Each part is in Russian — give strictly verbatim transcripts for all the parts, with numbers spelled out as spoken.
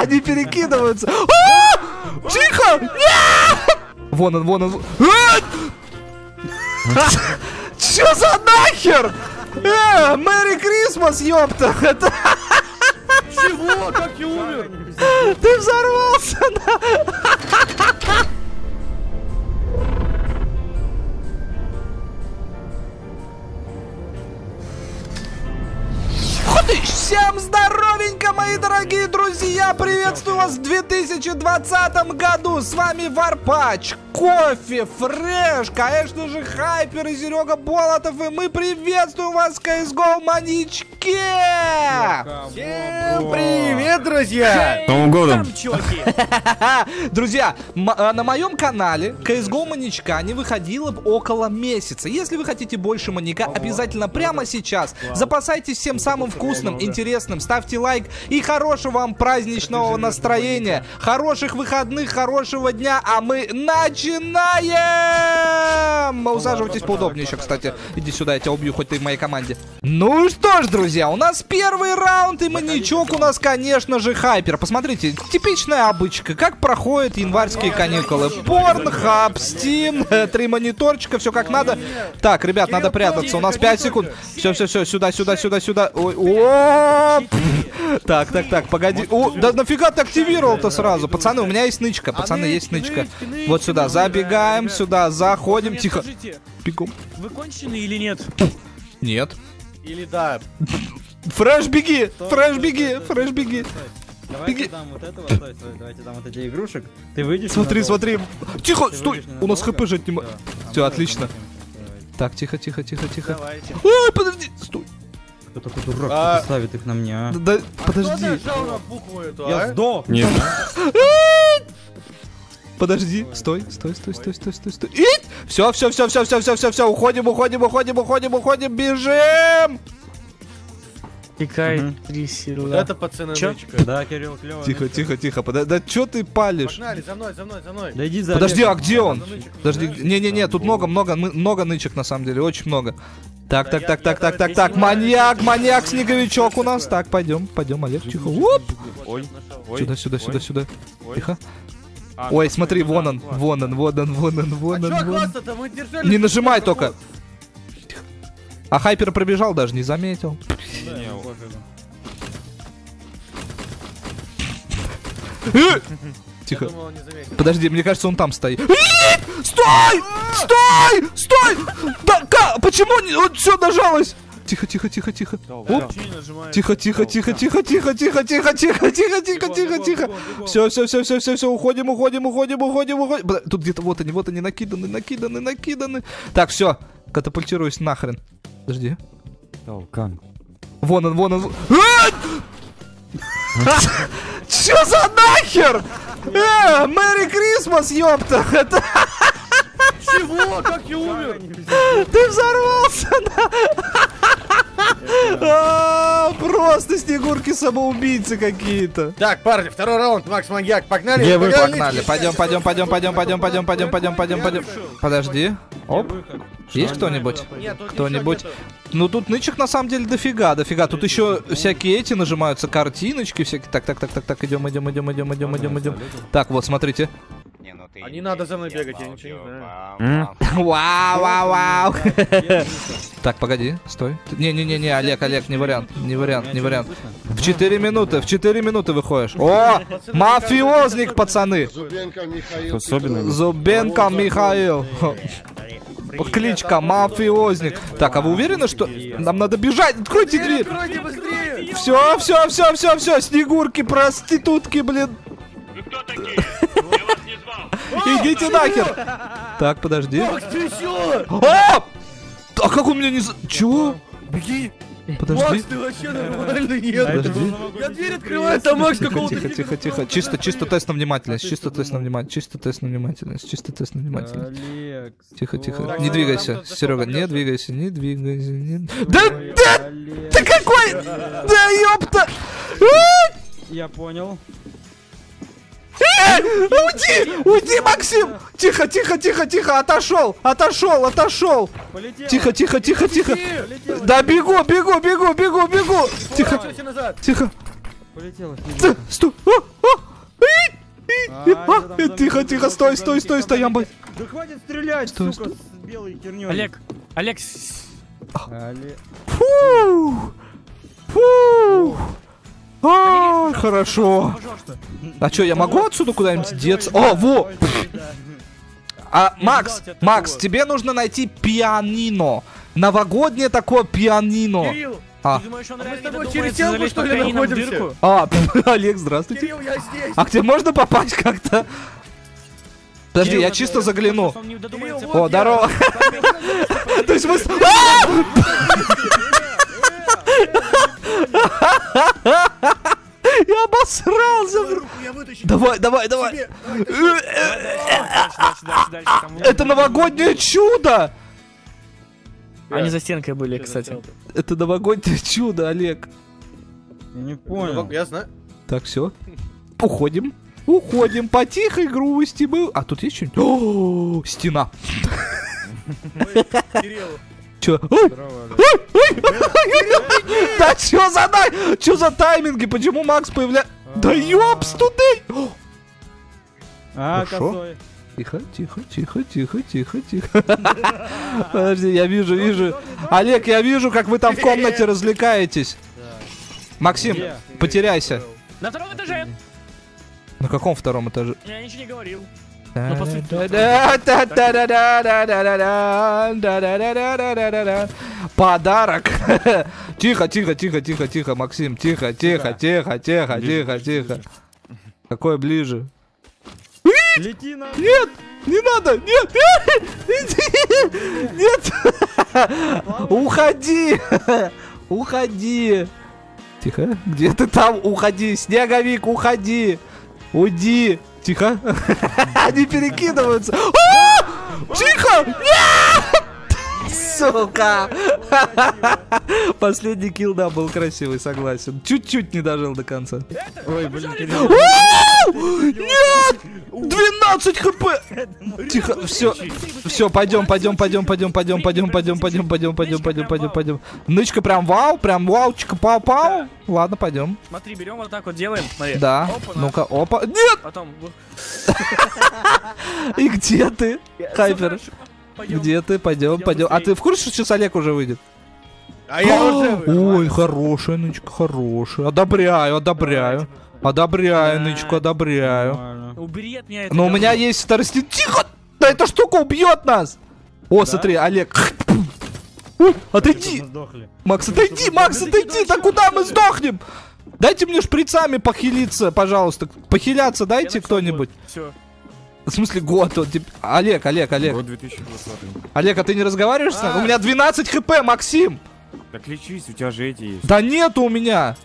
Они перекидываются. Тихо! Вон он, вон он. Чё за нахер? Мэри Крисмас, ёпта! Чего? Как я умер? Ты взорвался! Всем здоровенько, мои дорогие друзья! Приветствую вас в две тысячи двадцатом году! С вами Варпач, Кофе, Фреш, конечно же, Хайпер и Серега Болотов. И мы приветствуем вас в КСГО Маничке! Всем привет, друзья! С Новым годом! Друзья, на моем канале КСГО Маничка не выходило около месяца. Если вы хотите больше маньяка, обязательно прямо сейчас запасайтесь всем самым вкусным, интересным. Интересным. Ставьте лайк и хорошего вам праздничного настроения, хороших выходных, хорошего дня, а мы начинаем! Усаживайтесь поудобнее еще, кстати. Иди сюда, я тебя убью, хоть ты в моей команде. Ну что ж, друзья, у нас первый раунд, и маньячок у нас, конечно же, Хайпер. Посмотрите, типичная обычка, как проходят январские каникулы. Порнхаб, Стим, три мониторчика, все как надо. Так, ребят, надо прятаться, у нас пять секунд. Все, все, все, сюда, сюда, сюда, сюда. О-о-о! Так, так, так, погоди. О, да нафига ты активировал-то сразу? Пацаны, у меня есть нычка, пацаны, есть нычка. Вот сюда забегаем, сюда заходим. Тихо. Бегом. Вы кончены или нет? Нет. Или да. Фреш, беги! Фреш, беги! Фреш, беги! Давайте там вот этого, стой, стой, давайте там вот эти игрушек. Ты выйдешь. Смотри, смотри. Тихо, стой! У нас хп жить не может. Все, отлично. Так, тихо, тихо, тихо, тихо. Ой, подожди! Стой! Кто такой дурак, а... кто ставит их на меня? Да, да, а подожди. Эту, я а? сдох. Нет. Подожди, стой, стой, стой, стой, стой, стой, стой. Все, все, все, все, все, все, все, все, уходим, уходим, уходим, уходим, уходим, бежим. Тикает три сила. Вот это пацаны. Да, Кирилл, клево. Тихо, тихо, тихо. Подо... Да чё ты палишь? Погнали, за мной, за мной, за мной. Да иди за. Подожди, а где он? Подожди, не, не, не, тут много, много, много нычек на самом деле, очень много. Так, так, так, так, так, так, так, маньяк, маньяк, снеговичок у нас. Так, пойдем, пойдем, Олег, тихо. Оп! Сюда, сюда, сюда, сюда. Тихо. Ой, смотри, вон он, вон он, вон он, вон он, вон он. Не нажимай только. А Хайпер пробежал, даже не заметил. Тихо. Думал, подожди, мне кажется, он там стоит. Стой! Стой! Стой! Да, как? Почему он все нажалось? Тихо, тихо, тихо, тихо. Тихо, тихо, тихо, тихо, тихо, тихо, тихо, тихо, тихо, тихо, тихо, тихо. Все, все, все, все, все, все, уходим, уходим, уходим, уходим, уходим. Тут где-то вот они, вот они накиданы, накиданы, накиданы. Так, все, катапультируюсь нахрен. Подожди. Вон он, вон он. Чё за нахер? Э, Мэри Крисмас, ёпта! Чего? Как я умер? Ты взорвался! Просто снегурки-самоубийцы какие-то. Так, парни, второй раунд, Макс Маньяк, погнали! Где вы? Погнали, пойдем, пойдем, пойдем, пойдем, пойдем, пойдем, пойдем, пойдем, пойдем, пойдем. Подожди. Оп. Есть кто-нибудь? Кто-нибудь? Ну тут нычек на самом деле дофига, дофига. Тут еще всякие эти нажимаются, картиночки всякие. Так, так, так, так, так, идем, идем, идем, идем, идем, идем, идем. Так, вот, смотрите. А не надо за мной бегать, я ничего не знаю. Вау, вау, вау. Так, погоди, стой. Не-не-не, Олег, Олег, не вариант, не вариант, не вариант. В четыре минуты, в четыре минуты выходишь. О, мафиозник, пацаны. Зубенко Михаил. Зубенко Михаил. Кличка мафиозник. Так, а вы уверены, что нам надо бежать? Откройте дверь! Все, все, все, все, все, снегурки, проститутки, блин. Вы кто такие? Я вас не звал. Идите нахер. Так, подожди. А! А как у меня не за... Чего? Беги. Подожди. Макс, ты вообще нормальный, нет. Подожди. Я дверь открываю, там Макс какого-то... Тихо, тихо, тихо. Чисто, чисто тест на внимательность. Чисто тест на внимательность. Чисто тест на внимательность. Чисто тест на внимательность. Тихо, тихо. Не двигайся, Серега, не двигайся, не двигайся, не двигайся. Да, да, ты какой? Да, ёпта. Я понял. Уйди! Уйди, Максим! Тихо, тихо, тихо, тихо, отошел! Отошел, отошел! Тихо, тихо, тихо, тихо! Да бегу, бегу, бегу, бегу, бегу! Тихо! Тихо! Полетела. Стой, стой. Тихо, тихо, стой, стой, стой, стой, ямба. Да хватит стрелять, сука, с белой херней. Олег, Олег. Фу, фу. А, хорошо. А что, я могу отсюда куда-нибудь деться? О, во. А, Макс, Макс, тебе нужно найти пианино. Новогоднее такое пианино. А. Ты думаешь, он а мы с тобой через телку, что ли, находимся? А, Олег, здравствуйте. Кирилл, я здесь. А к тебе можно попасть как-то? Подожди, Кирилл, я чисто это... загляну. Кирилл, о, вот здорово. То есть мы... Я обосрался. Давай, давай, давай. Это новогоднее чудо. Они за стенкой были, кстати. Это новогоднее чудо, Олег. Я не понял. Я знаю. Так, все. Уходим. Уходим. По тихой грусти мы. А тут есть что-нибудь? О, стена. Че? Да че за дай? Че за тайминги? Почему Макс появляется? Да ёпс тудей! А, косой. Тихо, тихо, тихо, тихо, тихо, тихо. Подожди, я вижу, вижу. Олег, я вижу, как вы там в комнате развлекаетесь. Максим, потеряйся. На втором этаже. На каком втором этаже? Я ничего не говорил. Подарок. Тихо, тихо, тихо, тихо, тихо, Максим, тихо, тихо, тихо, тихо, тихо, тихо. Какое ближе? Лети на... Нет, не надо, нет, нет, уходи, уходи. Тихо, где ты там? Уходи, снеговик, уходи, уйди. Тихо, они перекидываются. Тихо, сука. Последний килл, да, был красивый, согласен. Чуть-чуть не дожил до конца. Ой, блин. Нет! двенадцать хп! Тихо, все, все, пойдем, пойдем, пойдем, пойдем, пойдем, пойдем, пойдем, пойдем, пойдем, пойдем, пойдем, пойдем, пойдем. Нычка прям вау, прям ваучка, пау, пау. Ладно, пойдем. Смотри, берем вот так вот, делаем. Да. Ну-ка, опа. Нет! И где ты, Хайпер? Где ты? Пойдем, пойдем. А ты в курсе, что сейчас Олег уже выйдет? А я уже выйду. Ой, хорошая нычка, хорошая. Одобряю, одобряю. Одобряю, нычку, одобряю. Убери от меня это. Но у меня есть старости. Тихо! Да эта штука убьет нас! О, смотри, Олег. Отойди! Макс, отойди, Макс, отойди! Да куда мы сдохнем? Дайте мне шприцами похилиться, пожалуйста. Похиляться дайте кто-нибудь. В смысле, год он типа. Олег, Олег, Олег. Олег, а ты не разговариваешь с нами? У меня двенадцать хп, Максим! Так лечись, у тебя же эти есть. Да нету у меня!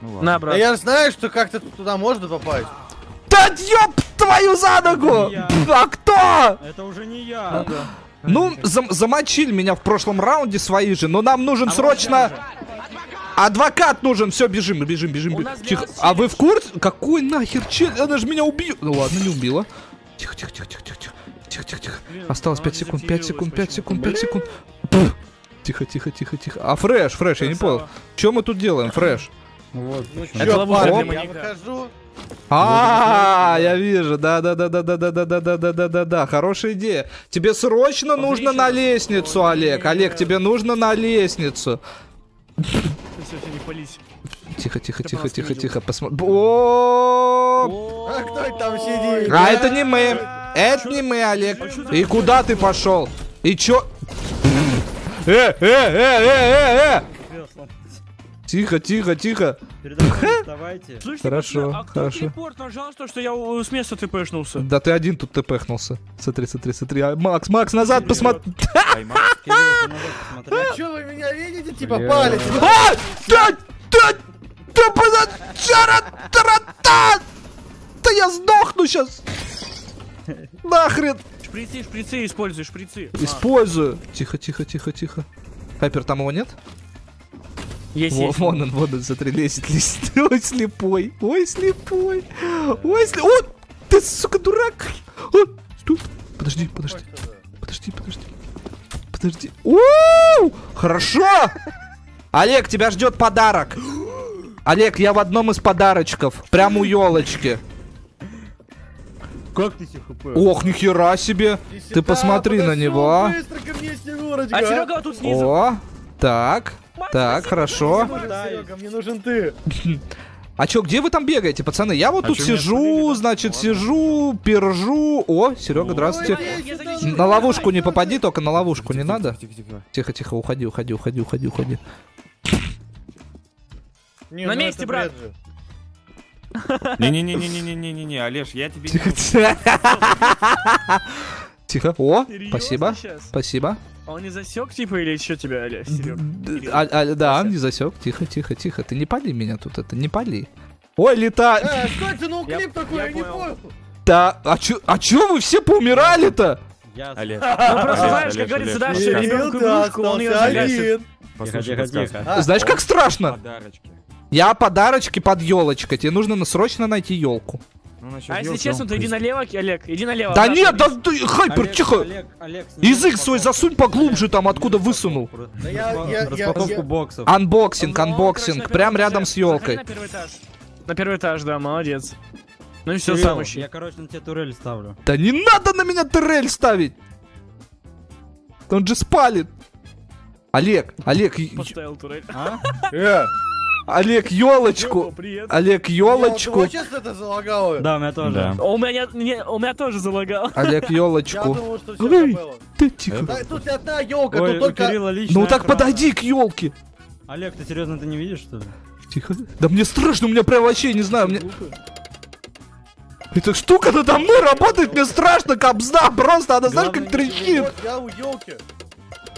Ну, на, брат. А я знаю, что как-то туда можно попасть. Да ёб твою за ногу! А кто? Это уже не я. Да. Ну, зам замочили меня в прошлом раунде свои же, но нам нужен а срочно... Адвокат, адвокат нужен! Все, бежим, бежим, бежим. бежим. Тихо. А вы в курсе? Какой нахер чел? Она же меня убила. Ну ладно, не убила. Тихо, тихо, тихо, тихо, тихо. Тихо, тихо, тихо. Осталось пять секунд, пять секунд, пять секунд, пять секунд. Пфф. Тихо, тихо, тихо, тихо. А Фрэш, Фрэш, я не понял. Что мы тут делаем, Фрэш? Вот, ну, это парень, я выхожу. А, я вижу, да, да, да, да, да, да, да, да, да, да, да, да, да, хорошая идея. Тебе срочно нужно на лестницу, Олег, Олег, тебе нужно на лестницу. Тихо, тихо, тихо, тихо, тихо, посмотри. О, а кто там сидит? А это не мы, это не мы, Олег. И куда ты пошел? И чё? Э, э, э, э, э, э. Тихо, тихо, тихо. Давайте. Хорошо, а кто хорошо. Телепорт нажал, что, что я с места тпшнулся? Да ты один тут тпшнулся. Смотри, смотри, смотри. А, Макс, Макс, назад посмотри. А что вы меня видите? Типа палец. А! Да, да, да, да, я сдохну сейчас. Нахрен. Шприцы, шприцы, используй, шприцы. Использую. Тихо, тихо, тихо, тихо. Хайпер, там его нет? Есть, Во, есть. Вон он, вон он, смотри, лезет, лезет. Ой, слепой, ой, слепой. Ой, слепой. О, ты, сука, дурак. О, стой. Подожди, подожди. Подожди, подожди. Подожди. О, хорошо. Олег, тебя ждет подарок. Олег, я в одном из подарочков. Прямо у елочки. Как ты хп? Ох, нихера себе. Ты, ты посмотри на него, а. А Серега тут снизу. О, так. Мама, так, спасибо, хорошо. Ты можешь, Серега, мне нужен ты. А чё, где вы там бегаете, пацаны? Я вот а тут сижу, значит, ладно, сижу, пержу. О, Серега, здравствуйте. Ой, на ловушку не попади, только на ловушку не надо. Тихо-тихо, уходи, уходи, уходи, уходи, уходи. Не, на ну месте, брат. Не-не-не-не-не-не-не-не, Олеж, я тебе не... Тихо. О, серьезно? Спасибо, сейчас? Спасибо. А он не засек, типа, или еще тебя, Олег, Серега? А, а, да, он не засек. Тихо, тихо, тихо. Ты не пали меня тут, это не пали. Ой, летай. Э, что это, ну, клип такой, я, я не понял. Да, а чё, а чё вы все поумирали-то? Я... Олег. Ну, просто знаешь, как говорится, да, все, ребенку он ее загасит. Знаешь, как страшно? Я подарочки под елочкой. Тебе нужно срочно найти елку. Ну, а если честно, то иди налево, Олег, иди налево. Да нет, да ты, хайпер, тихо. Язык свой засунь поглубже там, откуда высунул. Распаковку боксов. Анбоксинг, анбоксинг, прям рядом с елкой. На первый этаж, да, молодец. Ну и все, сам ищи. Я, короче, на тебя турель ставлю. Да не надо на меня турель ставить. Он же спалит. Олег, Олег. Поставил турель. Олег, елочку! Олег, елочку! Я сейчас это залагало. Да, у меня тоже. Да. У, меня, не, у меня тоже залагало. Олег, елочку. Ты тихо. Да, тут одна елка, тут только. Ну так подойди к елке. Олег, ты серьезно это не видишь, что ли? Тихо. Да мне страшно, у меня прям вообще не знаю. Мне... Эта штука надо мной работает, мне страшно, кобзда, просто она, знаешь, как трещит. Вот, я у елки.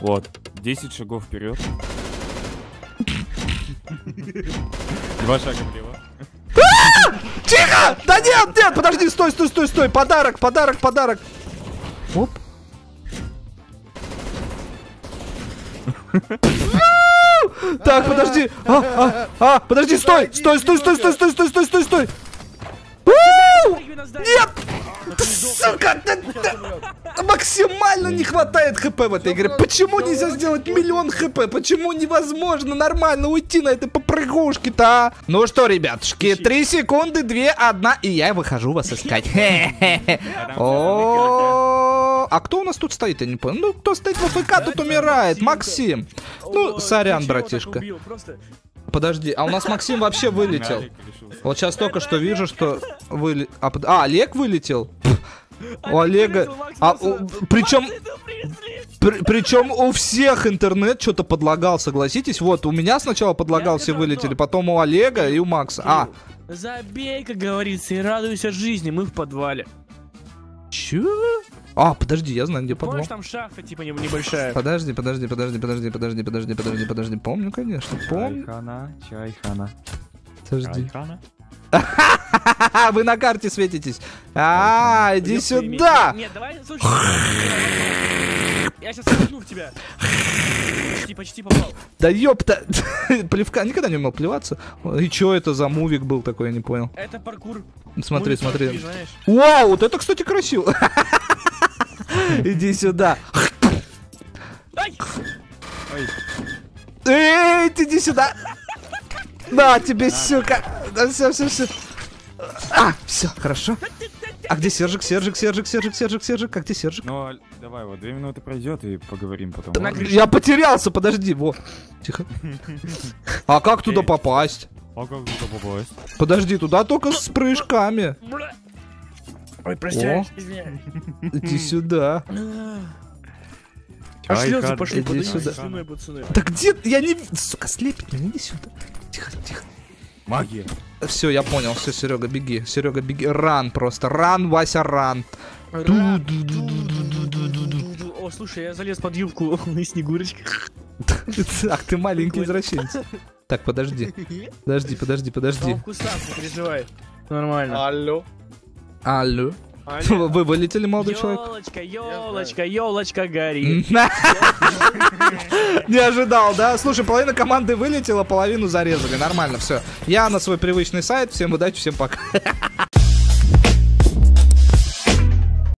Вот, десять шагов вперед. Два шага влево. Тихо! Да нет, нет, подожди, стой, стой, стой, стой. Подарок, подарок, подарок. Оп. Так, подожди. А, подожди, стой, стой, стой, стой, стой, стой, стой, стой, стой, стой. Нет! Сука! Максимально не хватает хп в этой игре. Почему нельзя сделать миллион хп? Почему невозможно нормально уйти на этой попрыгушке-то? Ну что, ребятушки, три секунды, две, одна, и я выхожу вас искать. А кто у нас тут стоит, я не понял. Ну, кто стоит в АФК, тут умирает. Максим. Ну, сорян, братишка. Подожди, а у нас Максим вообще вылетел. Вот сейчас только что вижу, что выле... А, а Олег вылетел? Олег у Олега... А, у... Причем... При, причем у всех интернет что-то подлагал, согласитесь? Вот, у меня сначала подлагал, все вылетели, потом у Олега и у Макса. А. Забей, как говорится, и радуйся жизни, мы в подвале. Чё? А, подожди, я знаю, где подвал. Помнишь, там шахта, типа, небольшая. Подожди, подожди, подожди, подожди, подожди, подожди, подожди, подожди. Помню, конечно, помню. Чайхана, чайхана. Подожди. Вы на карте светитесь. А, иди сюда. Нет, давай, слушай. Я сейчас плюну в тебя. Почти, почти попал. Да ёпта. Плевка, никогда не умел плеваться. И чё это за мувик был такой, я не понял. Это паркур. Смотри, смотри. Вау, вот это, кстати, красиво. Иди сюда. Эй, иди сюда. Да, тебе, сука. Да, все, все, все. А, все, хорошо. А где Сержик, Сержик, Сержик, Сержик, Сержик, Сержик? Как ты, Сержик? Ну, давай, вот, две минуты пройдет и поговорим потом. Я потерялся, подожди, вот. Тихо. А как туда попасть? А как туда попасть? Подожди, туда только с прыжками. Ой, прости, извиняюсь. Иди сюда. А слезы пошли, иди сюда. Да где? Я не... Сука, слепит меня, иди сюда. Тихо, тихо. Магия. Все, я понял, все, Серега, беги. Серега, беги. Ран просто. Ран, Вася, ран. О, слушай, я залез под юбку на Снегурочке. Ах, ты маленький извращенец. Так, подожди. Подожди, подожди, подожди. Нормально. Алло. Алло. Вы вылетели, молодой человек? Ёлочка, ёлочка, ёлочка горит. Не ожидал, да? Слушай, половина команды вылетела, половину зарезали. Нормально, все. Я на свой привычный сайт. Всем удачи, всем пока.